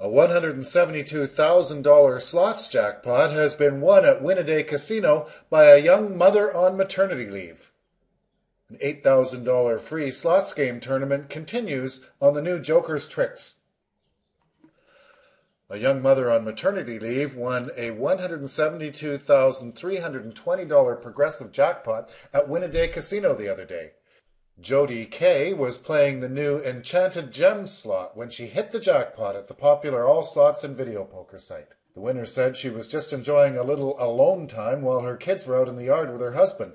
A $172,000 slots jackpot has been won at Winaday Casino by a young mother on maternity leave. An $8,000 free slots game tournament continues on the new Joker's Tricks. A young mother on maternity leave won a $172,320 progressive jackpot at Winaday Casino the other day. Jody Kay was playing the new Enchanted Gems slot when she hit the jackpot at the popular All Slots and Video Poker site. The winner said she was just enjoying a little alone time while her kids were out in the yard with her husband.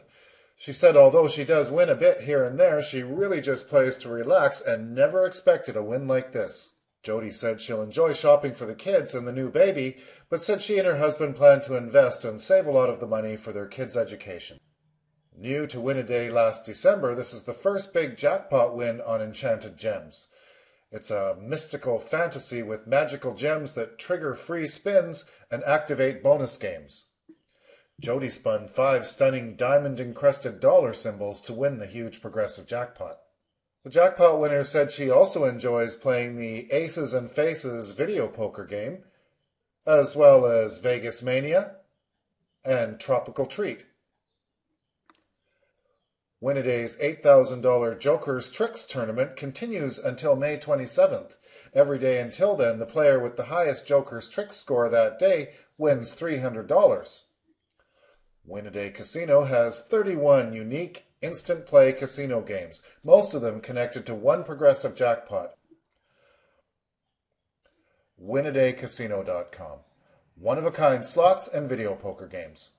She said although she does win a bit here and there, she really just plays to relax and never expected a win like this. Jody said she'll enjoy shopping for the kids and the new baby, but said she and her husband plan to invest and save a lot of the money for their kids' education. New to Winaday last December, this is the first big jackpot win on Enchanted Gems. It's a mystical fantasy with magical gems that trigger free spins and activate bonus games. Jody spun 5 stunning diamond-encrusted dollar symbols to win the huge progressive jackpot. The jackpot winner said she also enjoys playing the Aces and Faces video poker game, as well as Vegas Mania and Tropical Treat. Winaday's $8,000 Joker's Tricks tournament continues until May 27th. Every day until then, the player with the highest Joker's Tricks score that day wins $300. Winaday Casino has 31 unique instant play casino games, most of them connected to one progressive jackpot. winadaycasino.com. One-of-a-kind slots and video poker games.